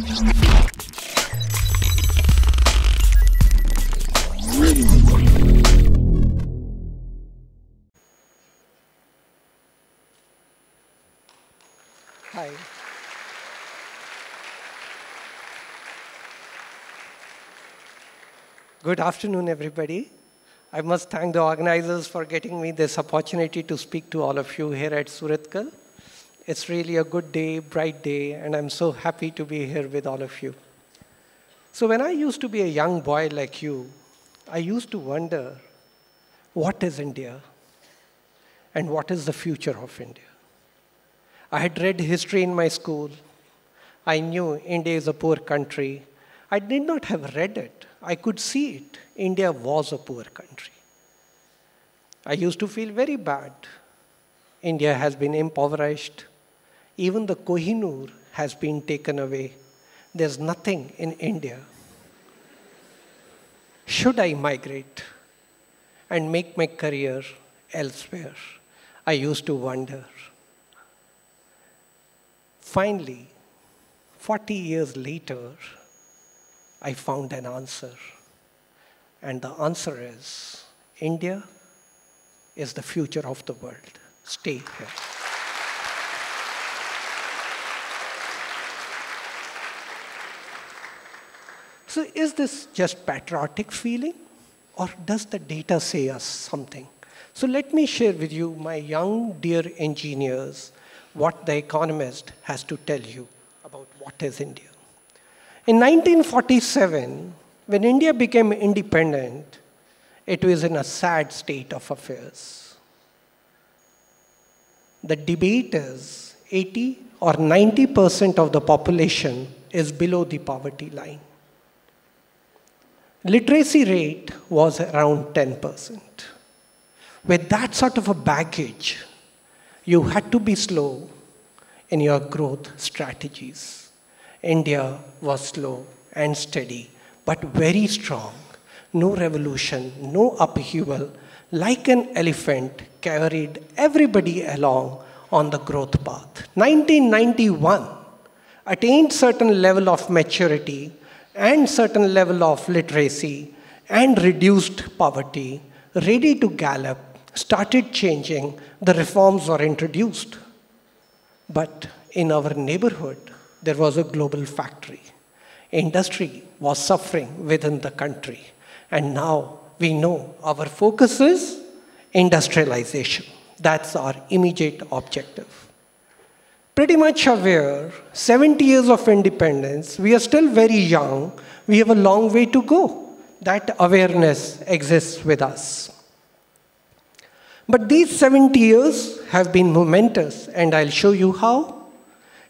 Hi. Good afternoon, everybody. I must thank the organizers for getting me this opportunity to speak to all of you here at Surathkal. It's really a good day, bright day, and I'm so happy to be here with all of you. So when I used to be a young boy like you, I used to wonder, what is India? And what is the future of India? I had read history in my school. I knew India is a poor country. I did not have read it. I could see it. India was a poor country. I used to feel very bad. India has been impoverished. Even the Kohinoor has been taken away. There's nothing in India. Should I migrate and make my career elsewhere? I used to wonder. Finally, 40 years later, I found an answer. And the answer is, India is the future of the world. Stay here. So is this just patriotic feeling? Or does the data say us something? So let me share with you, my young dear engineers, what The Economist has to tell you about what is India. In 1947, when India became independent, it was in a sad state of affairs. The debate is 80 or 90% of the population is below the poverty line. Literacy rate was around 10%. With that sort of a baggage, you had to be slow in your growth strategies. India was slow and steady, but very strong. No revolution, no upheaval, like an elephant carried everybody along on the growth path. 1991 attained certain level of maturity and certain level of literacy and reduced poverty, ready to gallop, started changing, the reforms were introduced. But in our neighborhood, there was a global factory. Industry was suffering within the country. And now we know our focus is industrialization. That's our immediate objective. Pretty much aware, 70 years of independence, we are still very young. We have a long way to go. That awareness exists with us. But these 70 years have been momentous, and I'll show you how.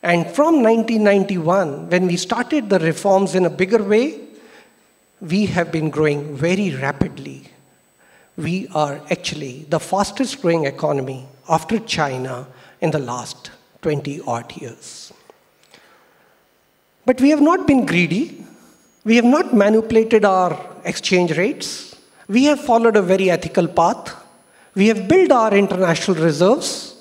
And from 1991, when we started the reforms in a bigger way, we have been growing very rapidly. We are actually the fastest growing economy after China in the last 20 odd years. But we have not been greedy. We have not manipulated our exchange rates. We have followed a very ethical path. We have built our international reserves,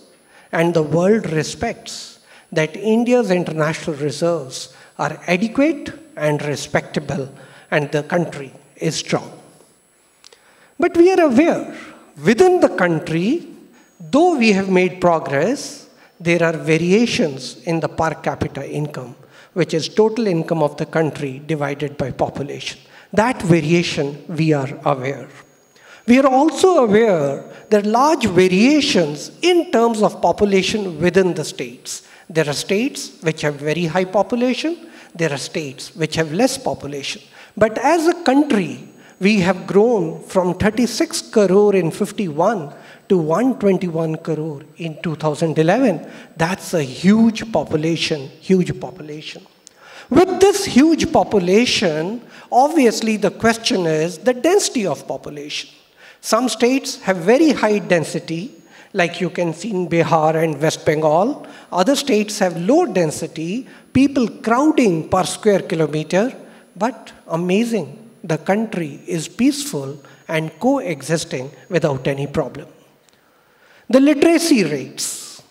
and the world respects that India's international reserves are adequate and respectable, and the country is strong. But we are aware, within the country, though we have made progress, there are variations in the per capita income, which is total income of the country divided by population. That variation we are aware. We are also aware there are large variations in terms of population within the states. There are states which have very high population. There are states which have less population. But as a country, we have grown from 36 crore in 1951 to 121 crore in 2011. That's a huge population, huge population. With this huge population, obviously the question is the density of population. Some states have very high density, like you can see in Bihar and West Bengal. Other states have low density, people crowding per square kilometer. But amazing, the country is peaceful and coexisting without any problem. The literacy rates,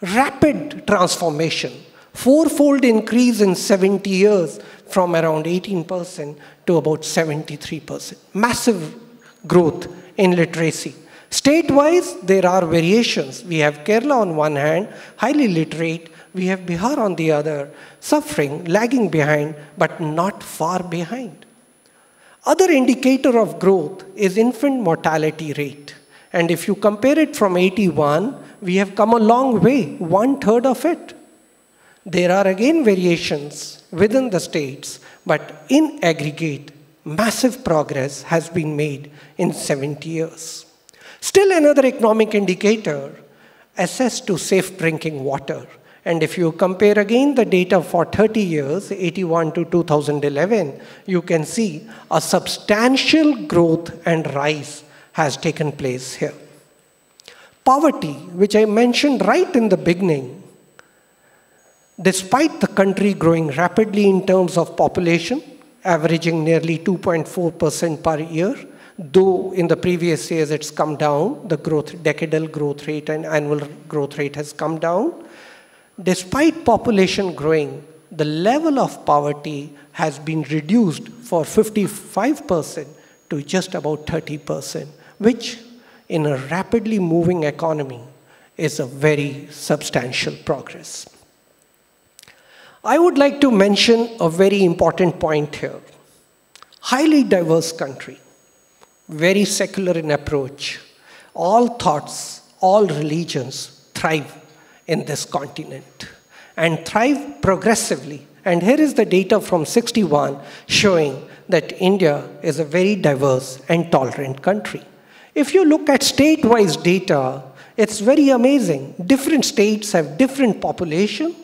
rapid transformation. fourfold increase in 70 years from around 18% to about 73%. Massive growth in literacy. State-wise, there are variations. We have Kerala on one hand, highly literate. We have Bihar on the other, suffering, lagging behind, but not far behind. Other indicator of growth is infant mortality rate. And if you compare it from 81, we have come a long way, 1/3 of it. There are again variations within the states, but in aggregate, massive progress has been made in 70 years. Still another economic indicator, access to safe drinking water. And if you compare again the data for 30 years, 81 to 2011, you can see a substantial growth and rise has taken place here. Poverty, which I mentioned right in the beginning, despite the country growing rapidly in terms of population, averaging nearly 2.4% per year, though in the previous years it's come down, the decadal growth rate and annual growth rate has come down. Despite population growing, the level of poverty has been reduced for 55% to just about 30%, which in a rapidly moving economy is a very substantial progress. I would like to mention a very important point here. Highly diverse country, very secular in approach. All thoughts, all religions thrive in this continent and thrive progressively. And here is the data from 61 showing that India is a very diverse and tolerant country. If you look at state-wise data, it's very amazing. Different states have different population,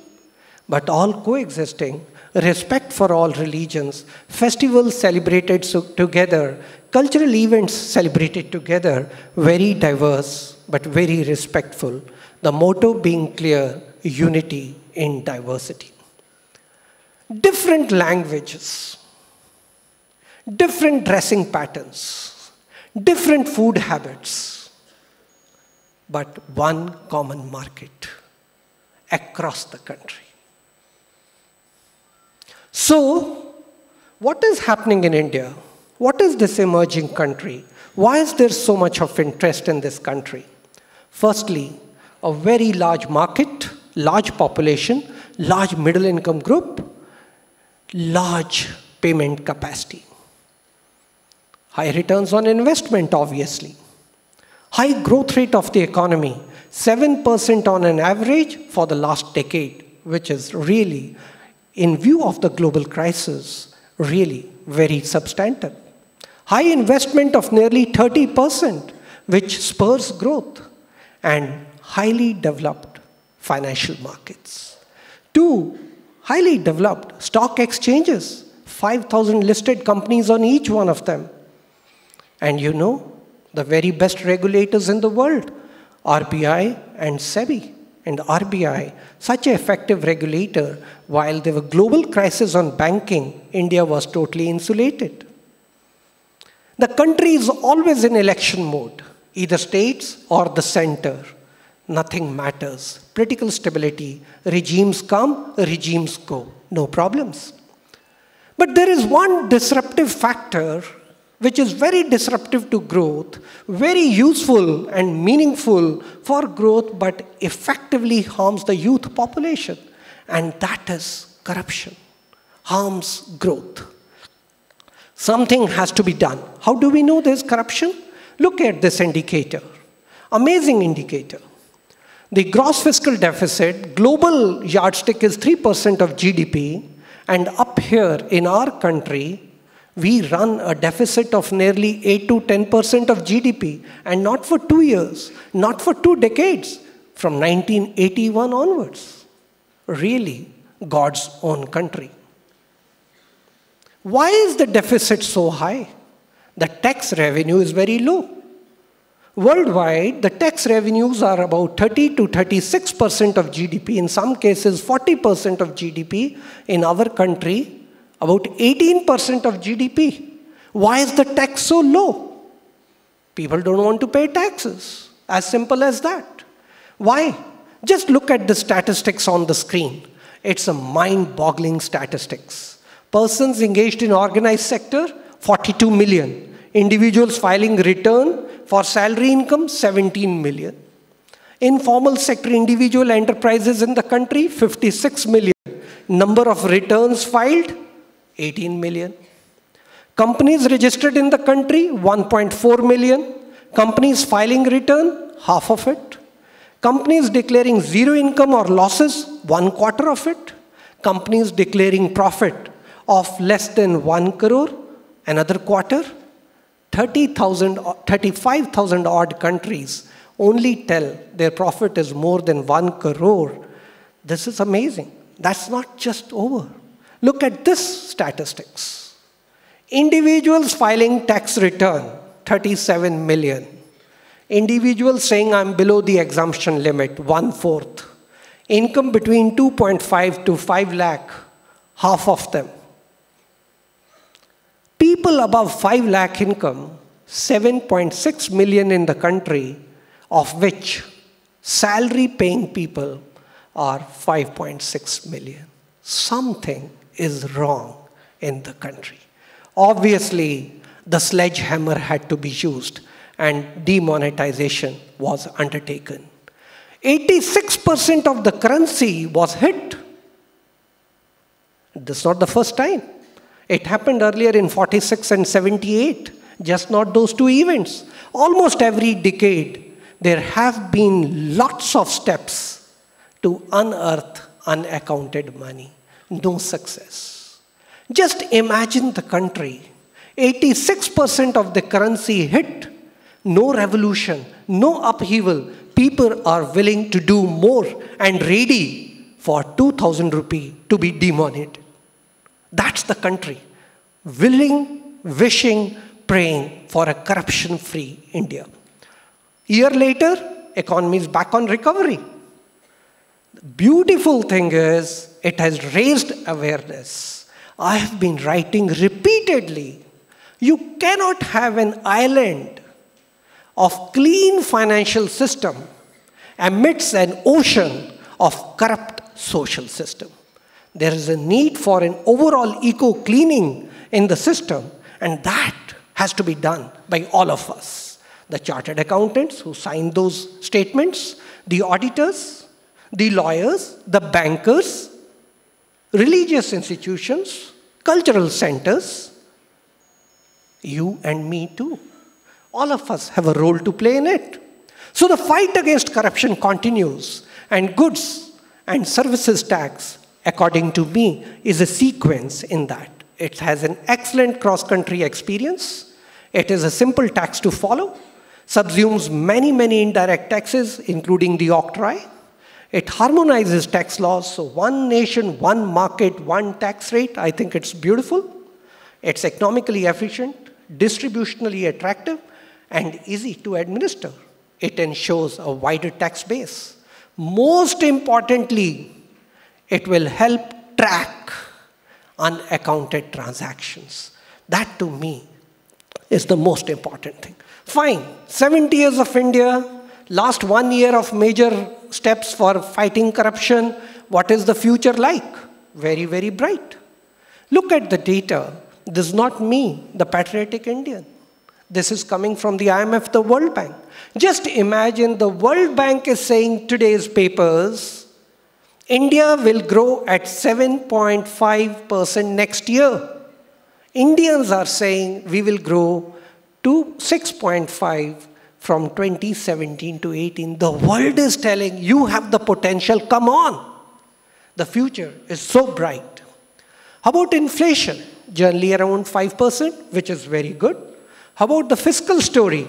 but all coexisting, respect for all religions, festivals celebrated together, cultural events celebrated together, very diverse, but very respectful. The motto being clear, unity in diversity. Different languages, different dressing patterns, different food habits, but one common market across the country. So, what is happening in India? What is this emerging country? Why is there so much of interest in this country? Firstly, a very large market, large population, large middle income group, large payment capacity. High returns on investment, obviously. High growth rate of the economy, 7% on an average for the last decade, which is really, in view of the global crisis, really very substantive. High investment of nearly 30%, which spurs growth. And highly developed financial markets. 2, highly developed stock exchanges, 5,000 listed companies on each one of them. And you know, the very best regulators in the world, RBI and SEBI. And RBI, such an effective regulator, while there were global crises on banking, India was totally insulated. The country is always in election mode, either states or the center. Nothing matters. Political stability, regimes come, regimes go. No problems. But there is one disruptive factor which is very disruptive to growth, very useful and meaningful for growth, but effectively harms the youth population. And that is corruption. Harms growth. Something has to be done. How do we know there's corruption? Look at this indicator. Amazing indicator. The gross fiscal deficit, global yardstick is 3% of GDP, and up here in our country, we run a deficit of nearly 8 to 10% of GDP, and not for 2 years, not for 2 decades, from 1981 onwards. Really, God's own country. Why is the deficit so high? The tax revenue is very low. Worldwide, the tax revenues are about 30 to 36% of GDP, in some cases 40% of GDP. In our country, about 18% of GDP. Why is the tax so low? People don't want to pay taxes. As simple as that. Why? Just look at the statistics on the screen. It's a mind-boggling statistics. Persons engaged in organized sector, 42 million. Individuals filing return for salary income, 17 million. Informal sector individual enterprises in the country, 56 million. Number of returns filed, 18 million. Companies registered in the country, 1.4 million. Companies filing return, half of it. Companies declaring zero income or losses, 1/4 of it. Companies declaring profit of less than 1 crore, another quarter. 35,000 odd countries only tell their profit is more than 1 crore. This is amazing. That's not just over. Look at this statistics. Individuals filing tax return, 37 million. Individuals saying I'm below the exemption limit, 1/4. Income between 2.5 to 5 lakh, half of them. People above 5 lakh income, 7.6 million in the country, of which salary paying people are 5.6 million. Something is wrong in the country. Obviously, the sledgehammer had to be used, and demonetization was undertaken. 86% of the currency was hit. This is not the first time. It happened earlier in 46 and 78, just not those two events. Almost every decade, there have been lots of steps to unearth unaccounted money. No success. Just imagine the country. 86% of the currency hit. No revolution, no upheaval. People are willing to do more and ready for 2,000 rupee to be demonetized. That's the country. Willing, wishing, praying for a corruption-free India. Year later, economy is back on recovery. The beautiful thing is, it has raised awareness. I have been writing repeatedly. You cannot have an island of clean financial system amidst an ocean of corrupt social system. There is a need for an overall eco-cleaning in the system, and that has to be done by all of us. The chartered accountants who signed those statements, the auditors, the lawyers, the bankers, religious institutions, cultural centers, you and me too. All of us have a role to play in it. So the fight against corruption continues, and goods and services tax, according to me, is a sequence in that. It has an excellent cross-country experience. It is a simple tax to follow, subsumes many, many indirect taxes, including the octroi. It harmonizes tax laws, so one nation, one market, one tax rate. I think it's beautiful. It's economically efficient, distributionally attractive, and easy to administer. It ensures a wider tax base. Most importantly, it will help track unaccounted transactions. That to me is the most important thing. Fine, 70 years of India, last 1 year of major steps for fighting corruption. What is the future like? Very, very bright. Look at the data. This is not me, the patriotic Indian. This is coming from the IMF, the World Bank. Just imagine the World Bank is saying today's papers, India will grow at 7.5% next year. Indians are saying we will grow to 6.5 from 2017 to 18. The world is telling you have the potential, come on. The future is so bright. How about inflation? Generally around 5%, which is very good. How about the fiscal story?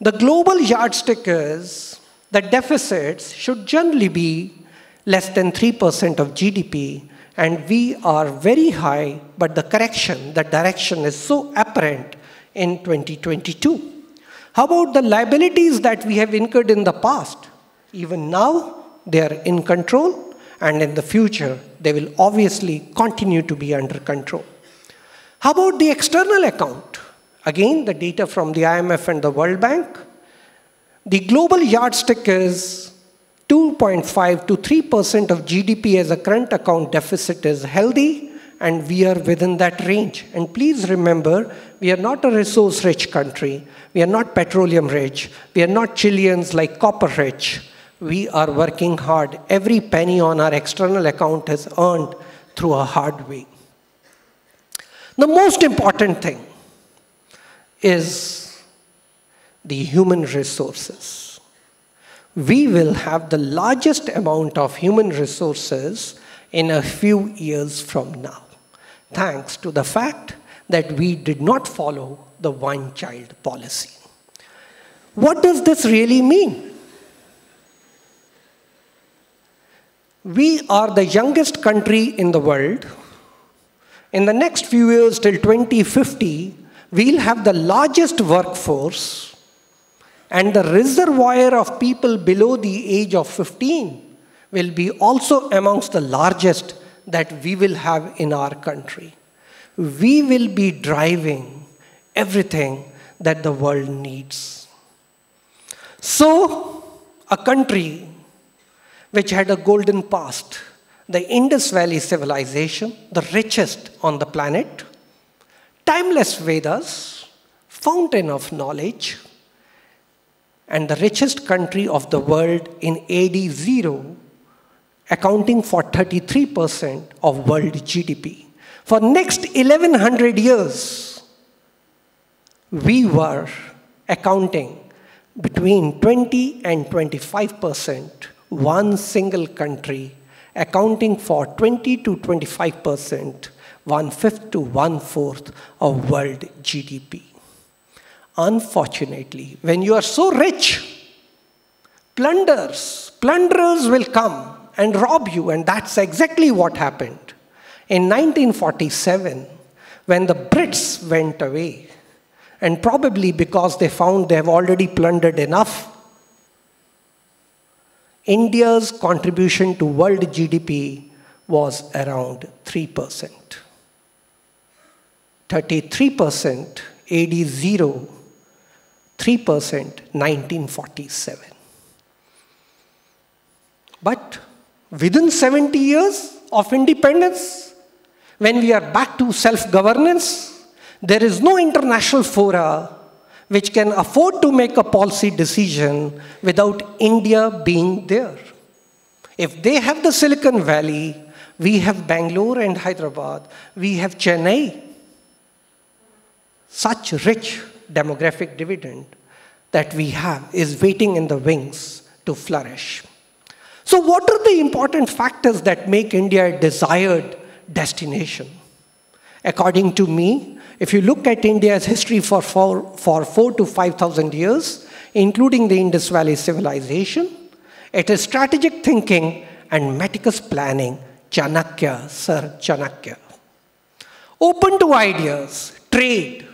The global yardstick is that deficits should generally be less than 3% of GDP, and we are very high, but the correction, the direction is so apparent in 2022. How about the liabilities that we have incurred in the past? Even now, they are in control, and in the future, they will obviously continue to be under control. How about the external account? Again, the data from the IMF and the World Bank. The global yardstick is 2.5 to 3% of GDP as a current account deficit is healthy, and we are within that range. And please remember, we are not a resource-rich country. We are not petroleum-rich. We are not Chileans like copper-rich. We are working hard. Every penny on our external account is earned through a hard way. The most important thing is the human resources. We will have the largest amount of human resources in a few years from now, thanks to the fact that we did not follow the one-child policy. What does this really mean? We are the youngest country in the world. In the next few years, till 2050, we'll have the largest workforce and the reservoir of people below the age of 15 will be also amongst the largest that we will have in our country. We will be driving everything that the world needs. So, a country which had a golden past, the Indus Valley Civilization, the richest on the planet, timeless Vedas, fountain of knowledge, and the richest country of the world in AD 0, accounting for 33% of world GDP. For next 1100 years, we were accounting between 20 and 25%, one single country, accounting for 20 to 25%, 1/5 to 1/4 of world GDP. Unfortunately, when you are so rich, plunderers will come and rob you, and that's exactly what happened. In 1947, when the Brits went away, and probably because they found they have already plundered enough, India's contribution to world GDP was around 3%. 33% AD 0. 3%, 1947. But within 70 years of independence, when we are back to self-governance, there is no international fora which can afford to make a policy decision without India being there. If they have the Silicon Valley, we have Bangalore and Hyderabad, we have Chennai. Such rich demographic dividend that we have is waiting in the wings to flourish. So what are the important factors that make India a desired destination? According to me, if you look at India's history for 4,000 to 5,000 years, including the Indus Valley Civilization, it is strategic thinking and meticulous planning, Chanakya, Sir Chanakya. Open to ideas, trade,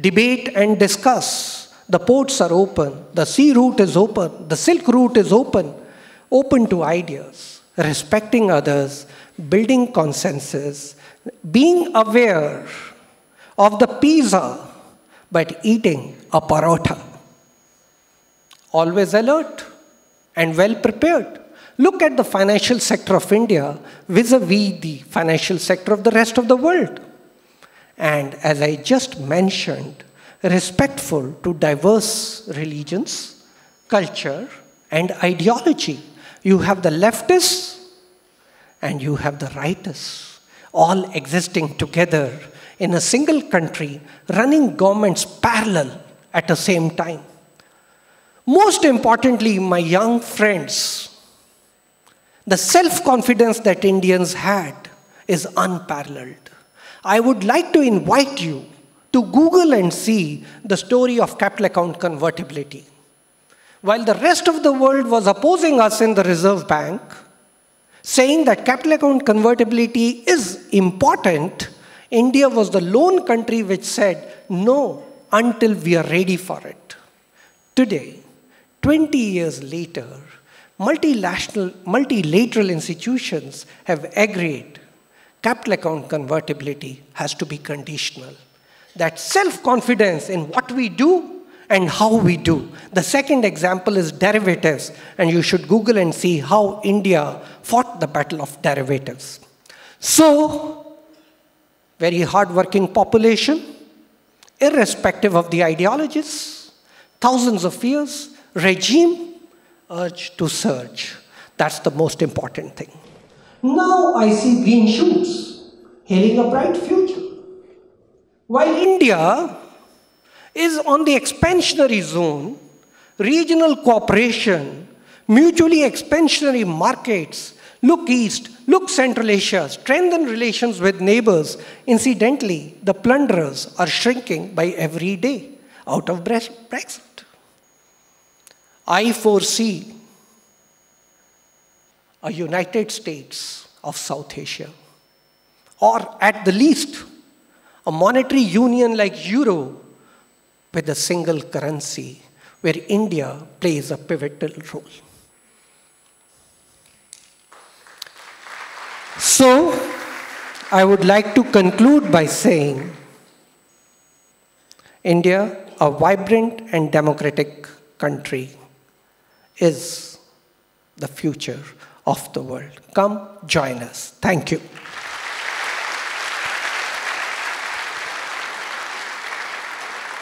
debate and discuss. The ports are open. The sea route is open. The silk route is open. Open to ideas. Respecting others. Building consensus. Being aware of the pizza but eating a parota. Always alert and well prepared. Look at the financial sector of India vis-a-vis the financial sector of the rest of the world. And as I just mentioned, respectful to diverse religions, culture, and ideology. You have the leftists and you have the rightists, all existing together in a single country, running governments parallel at the same time. Most importantly, my young friends, the self-confidence that Indians had is unparalleled. I would like to invite you to Google and see the story of capital account convertibility. While the rest of the world was opposing us in the Reserve Bank, saying that capital account convertibility is important, India was the lone country which said, no, until we are ready for it. Today, 20 years later, multilateral institutions have agreed capital account convertibility has to be conditional. That self-confidence in what we do and how we do. The second example is derivatives, and you should Google and see how India fought the battle of derivatives. So, very hard-working population, irrespective of the ideologies, thousands of years, regime, urge to surge. That's the most important thing. Now I see green shoots, hailing a bright future. While India is on the expansionary zone, regional cooperation, mutually expansionary markets, look east, look Central Asia, strengthen relations with neighbors. Incidentally, the plunderers are shrinking by every day out of Brexit. I foresee a United States of South Asia, or at the least, a monetary union like Euro with a single currency where India plays a pivotal role. So, I would like to conclude by saying, India, a vibrant and democratic country, is the future of the world. Come join us. Thank you.